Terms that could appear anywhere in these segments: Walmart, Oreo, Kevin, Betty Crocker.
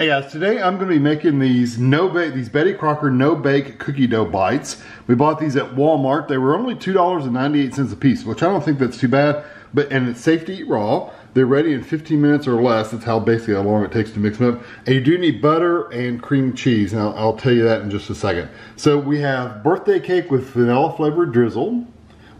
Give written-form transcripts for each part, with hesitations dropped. Hey guys, today I'm going to be making these Betty Crocker no-bake cookie dough bites. We bought these at Walmart. They were only $2.98 a piece, which I don't think that's too bad, and it's safe to eat raw. They're ready in 15 minutes or less. That's basically how long it takes to mix them up. And you do need butter and cream cheese, and I'll tell you that in just a second. So we have birthday cake with vanilla flavored drizzle.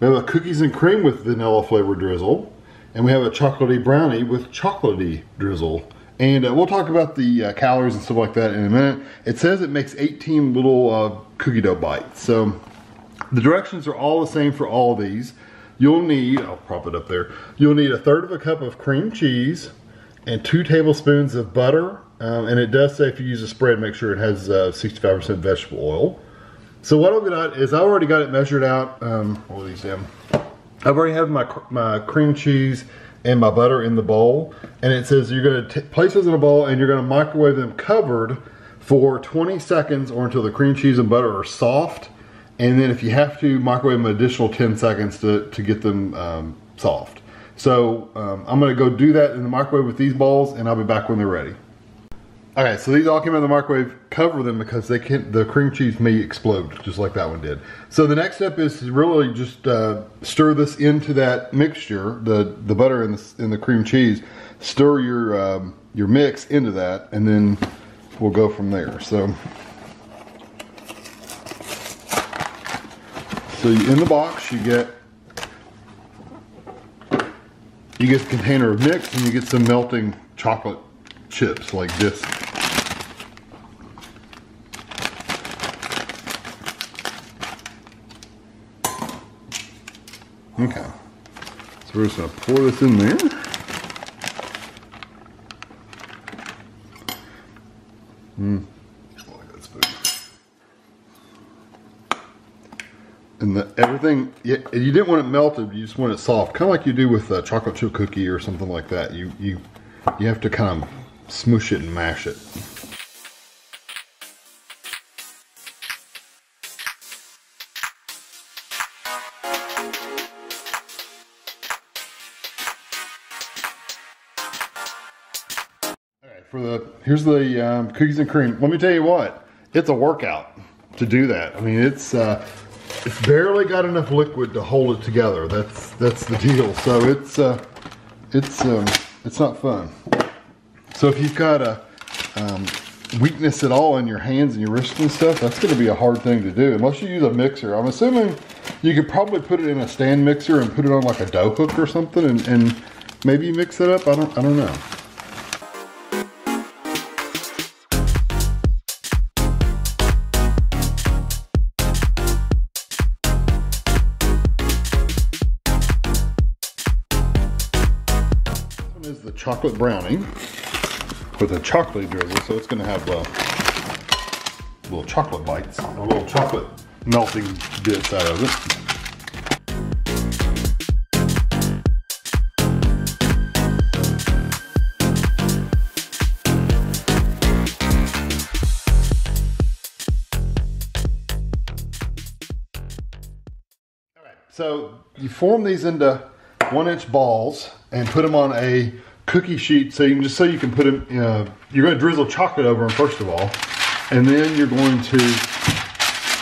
We have a cookies and cream with vanilla flavored drizzle. And we have a chocolatey brownie with chocolatey drizzle. And we'll talk about the calories and stuff like that in a minute. It says it makes 18 little cookie dough bites. So the directions are all the same for all of these. You'll need, I'll prop it up there, you'll need 1/3 cup of cream cheese and 2 tablespoons of butter. And it does say if you use a spread, make sure it has 65% vegetable oil. So what I've got is I already got it measured out. I've already have my cream cheese and my butter in the bowl, and it says you're going to place those in a bowl and you're going to microwave them covered for 20 seconds or until the cream cheese and butter are soft, and then if you have to, microwave them an additional 10 seconds to get them soft. So I'm going to go do that in the microwave with these bowls, and I'll be back when they're ready. Alright, so these all came out of the microwave. Cover them because they can't, the cream cheese may explode just like that one did. So the next step is to really just stir this into that mixture, the butter and the cream cheese. Stir your mix into that, and then we'll go from there. So in the box you get a container of mix, and you get some melting chocolate chips like this. Okay, so we're just going to pour this in there. And everything, you didn't want it melted, you just want it soft, kind of like you do with a chocolate chip cookie or something like that. You have to kind of smoosh it and mash it. Here's the cookies and cream. Let me tell you what, it's a workout to do that. I mean, it's barely got enough liquid to hold it together. That's the deal. So it's not fun. So if you've got a weakness at all in your hands and your wrists and stuff, that's going to be a hard thing to do unless you use a mixer. I'm assuming you could probably put it in a stand mixer and put it on like a dough hook or something, and maybe mix it up. I don't know. Is the chocolate brownie with a chocolate drizzle, so it's going to have little chocolate bites, a little chocolate melting bits out of it. Alright, so you form these into 1-inch balls and put them on a cookie sheet, so you can put them. You're going to drizzle chocolate over them first of all, and then you're going to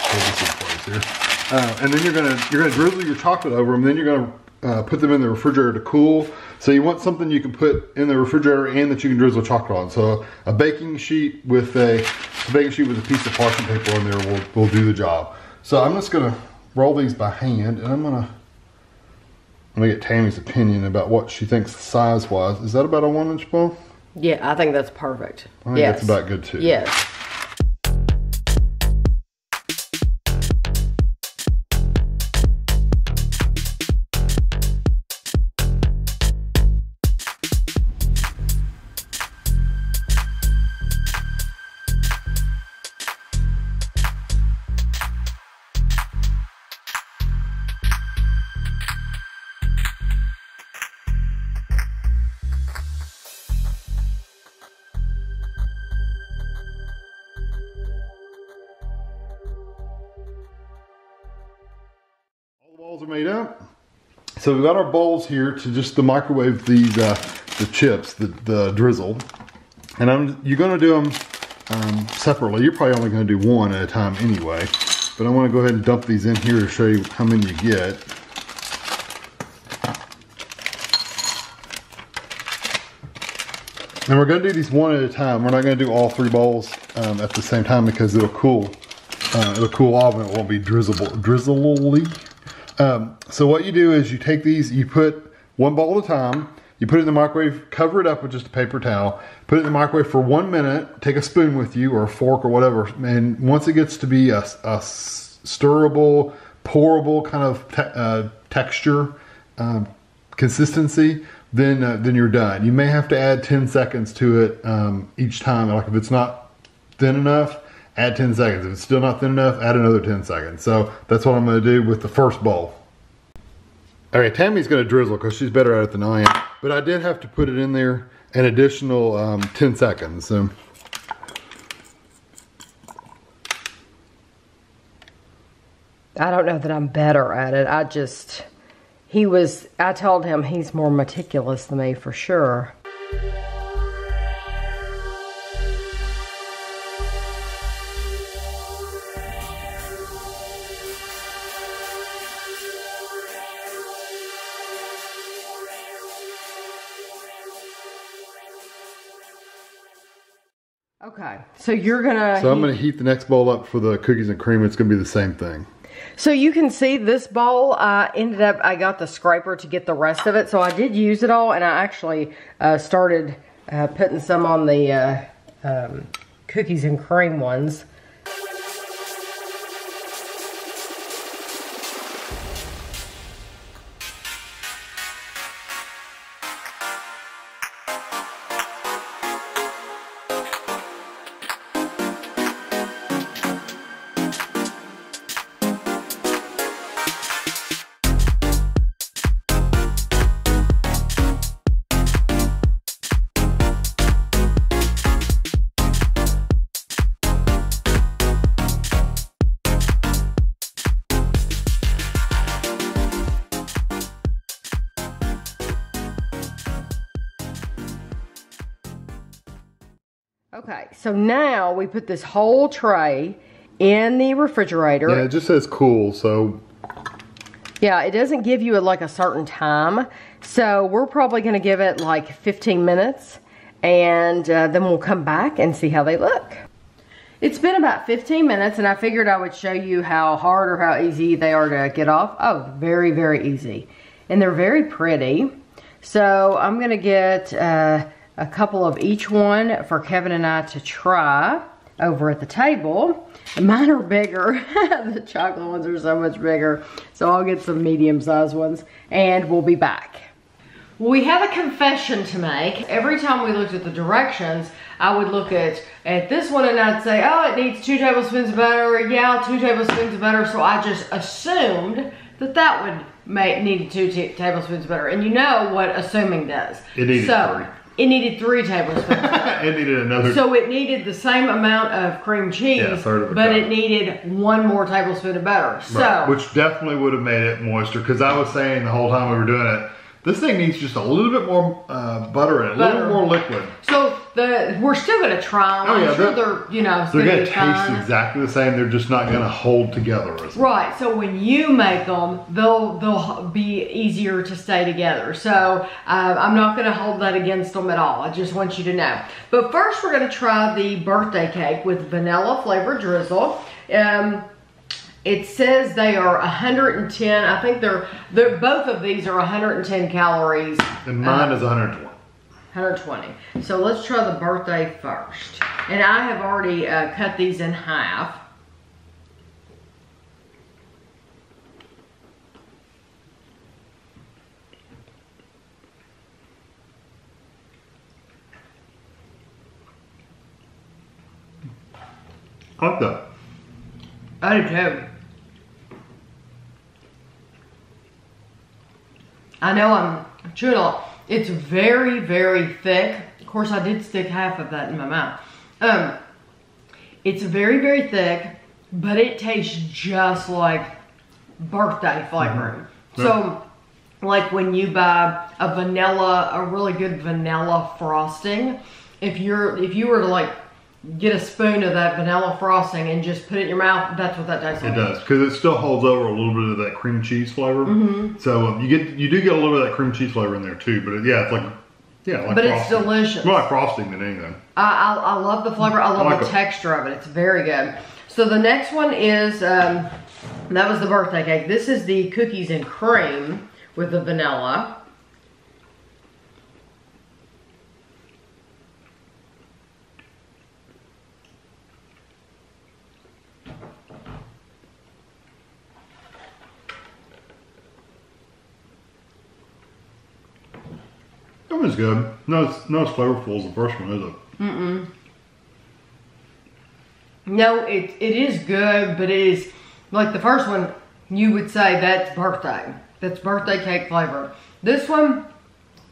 hold this in place here. And then you're going to drizzle your chocolate over them. Then you're going to put them in the refrigerator to cool. So you want something you can put in the refrigerator and that you can drizzle chocolate on. So a baking sheet with a piece of parchment paper on there will do the job. So I'm just going to roll these by hand, and I'm gonna get Tammy's opinion about what she thinks size-wise. Is that about a 1-inch ball? Yeah, I think that's perfect. I think that's about good too. Yes. Balls are made up, so we've got our bowls here to just microwave the chips, the drizzle, And you're going to do them separately. You're probably only going to do one at a time anyway. But I want to go ahead and dump these in here to show you how many you get. And we're going to do these one at a time. We're not going to do all three bowls at the same time because it'll cool. It'll cool off and it won't be drizzly. So what you do is you take these, you put one bowl at a time. You put it in the microwave, cover it up with just a paper towel, put it in the microwave for 1 minute, take a spoon with you or a fork or whatever, and once it gets to be a stirrable, pourable kind of texture, consistency, then you're done. You may have to add 10 seconds to it each time. Like if it's not thin enough, add 10 seconds. If it's still not thin enough, add another 10 seconds. So that's what I'm gonna do with the first bowl. All right, Tammy's gonna drizzle because she's better at it than I am. But I did have to put it in there an additional 10 seconds. So. I don't know that I'm better at it. I told him he's more meticulous than me for sure. Okay, so I'm gonna heat the next bowl up for the cookies and cream. It's gonna be the same thing. So you can see this bowl, I got the scraper to get the rest of it. So I did use it all, and I actually started putting some on the cookies and cream ones. Okay, so now we put this whole tray in the refrigerator. Yeah, it just says cool, so. Yeah, it doesn't give you like a certain time. So we're probably gonna give it like 15 minutes and then we'll come back and see how they look. It's been about 15 minutes and I figured I would show you how hard or how easy they are to get off. Oh, very, very easy. And they're very pretty. So I'm gonna get, a couple of each one for Kevin and I to try over at the table. Mine are bigger. The chocolate ones are so much bigger. So I'll get some medium-sized ones and we'll be back. We have a confession to make. Every time we looked at the directions, I would look at this one and I'd say, oh, it needs 2 tablespoons of butter. Yeah, 2 tablespoons of butter. So I just assumed that would need 2 tablespoons of butter. And you know what assuming does. It needs 3. It needed 3 tablespoons. It needed another. So it needed the same amount of cream cheese, yeah, but it needed 1 more tablespoon of butter. Right. So, which definitely would have made it moister, because I was saying the whole time we were doing it, this thing needs just a little bit more butter and a little bit more liquid. So we're still going to try them. Oh, yeah, I'm sure they're, you know, they're going to taste exactly the same. They're just not going to hold together. Right. So when you make them, they'll be easier to stay together. So I'm not going to hold that against them at all. I just want you to know. But first, we're going to try the birthday cake with vanilla flavored drizzle. It says they are 110. I think they're both of these are 110 calories. And mine is 120. 120. So let's try the birthday first. And I have already cut these in half. Hot though. I do too. I know I'm chewing on. It's very, very thick. Of course, I did stick half of that in my mouth. It's very, very thick, but it tastes just like birthday flavoring. Mm-hmm. So, like when you buy a really good vanilla frosting, if you were to like get a spoon of that vanilla frosting and just put it in your mouth, that's what that tastes like. It does, because it still holds over a little bit of that cream cheese flavor. Mm-hmm. So you do get a little bit of that cream cheese flavor in there too. But it, yeah, it's like, yeah, like but frosting. It's delicious. More like frosting than anything. I love the flavor. I love the texture of it. It's very good. So the next one is that was the birthday cake. This is the cookies and cream with the vanilla. That one's good. Not as flavorful as the first one, is it? Mm-mm. No, it is good, but it is, like the first one, you would say that's birthday. That's birthday cake flavor. This one,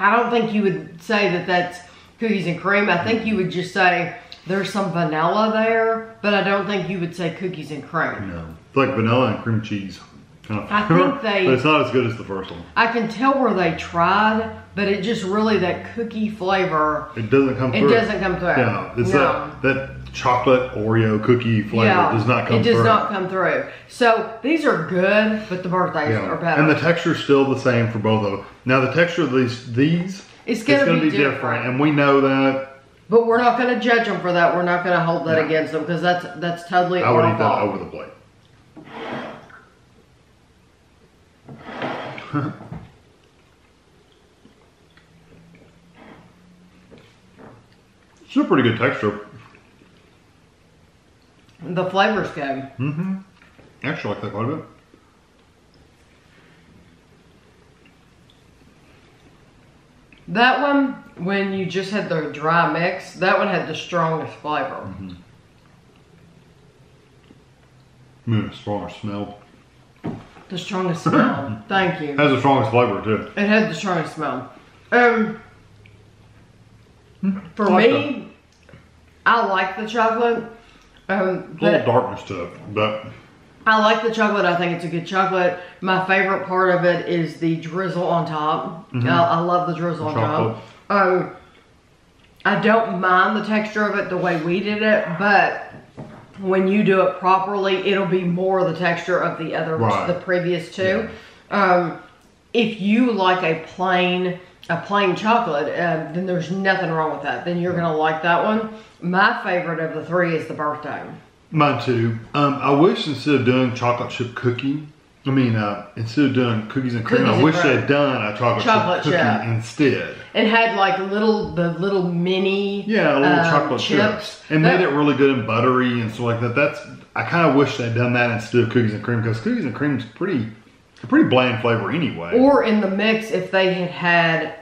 I don't think you would say that that's cookies and cream. I think you would just say there's some vanilla there, but I don't think you would say cookies and cream. No, it's like vanilla and cream cheese. I think but it's not as good as the first one. I can tell where they tried, but it just really, that cookie flavor. It doesn't come through. It doesn't come through. Yeah, it's that chocolate Oreo cookie flavor does not come through. It does not come through. So these are good, but the birthdays are better. And the texture's still the same for both of them. Now the texture of these it's going to be different, and we know that. But we're not going to judge them for that. We're not going to hold that against them, because that's totally our fault. I would eat that over the plate. It's a pretty good texture. The flavor's good. Mm-hmm. I actually like that quite a bit. That one, when you just had the dry mix, that one had the strongest flavor. Mm-hmm. I mean, a stronger smell. The strongest smell. Thank you. It has the strongest flavor too. It has the strongest smell. For me, I like the chocolate. A little darkness to it, but I like the chocolate. I think it's a good chocolate. My favorite part of it is the drizzle on top. Mm-hmm. I love the drizzle on top. I don't mind the texture of it the way we did it, but when you do it properly, it'll be more the texture of the other, the previous two. Yeah. If you like a plain chocolate, then there's nothing wrong with that. Then you're gonna like that one. My favorite of the three is the birthday. Mine too. I wish instead of doing chocolate chip cookie, instead of doing cookies and cream, I wish they'd done a chocolate chip cookie instead. And had like the little mini chocolate chips. And made it really good and buttery and stuff like that. I kind of wish they'd done that instead of cookies and cream, because cookies and cream is a pretty bland flavor anyway. Or in the mix, if they had had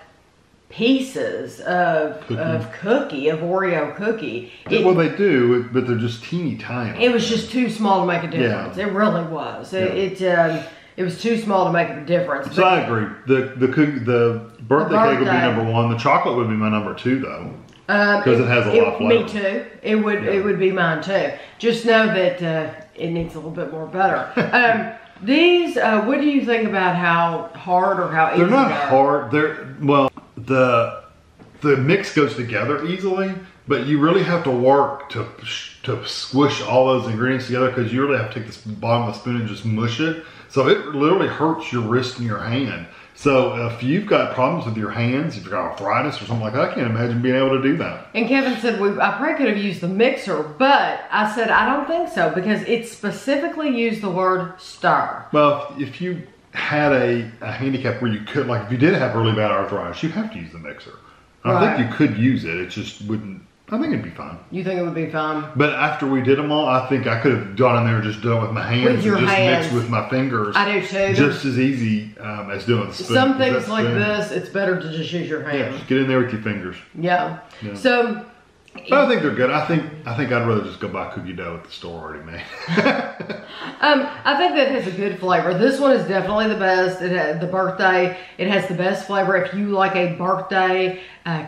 pieces of Oreo cookie. They do, but they're just teeny tiny. It was just too small to make a difference. Yeah. It really was. It was too small to make a difference. So I agree. The birthday cake would be number one. The chocolate would be my number two though, because it has a lot of flavor. Me too. It would be mine too. Just know that it needs a little bit more butter. These, what do you think about how hard or how easy they're not hard? The mix goes together easily, but you really have to work to squish all those ingredients together, because you really have to take the bottom of the spoon and just mush it. So it literally hurts your wrist and your hand. So if you've got problems with your hands, if you've got arthritis or something like that, I can't imagine being able to do that. And Kevin said, I probably could have used the mixer, but I said, I don't think so, because it specifically used the word stir. Well, if you had a handicap where you could, like if you did have really bad arthritis, you have to use the mixer. I think you could use it. It just wouldn't. I think it'd be fine. You think it would be fine? But after we did them all, I think I could have gone in there and just done it with my hands mixed with my fingers. I do too. Just as easy as doing the spoon. Some things like this, it's better to just use your hands. Yeah, just get in there with your fingers. Yeah. So. But I think they're good. I think I'd rather just go buy cookie dough at the store already made. I think that has a good flavor. This one is definitely the best. It has the birthday. It has the best flavor. If you like a birthday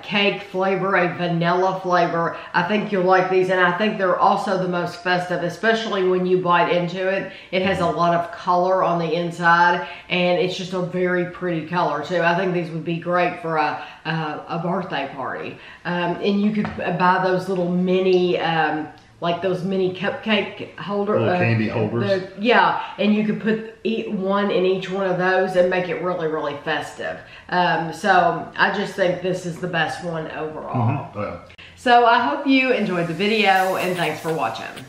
cake flavor, a vanilla flavor, I think you'll like these. And I think they're also the most festive, especially when you bite into it. It has a lot of color on the inside, and it's just a very pretty color too. I think these would be great for a a birthday party. And you could buy those little mini, like those mini cupcake holder, candy holders. Yeah, and you could put one in each one of those and make it really, really festive. So I just think this is the best one overall. Mm-hmm. So I hope you enjoyed the video, and thanks for watching.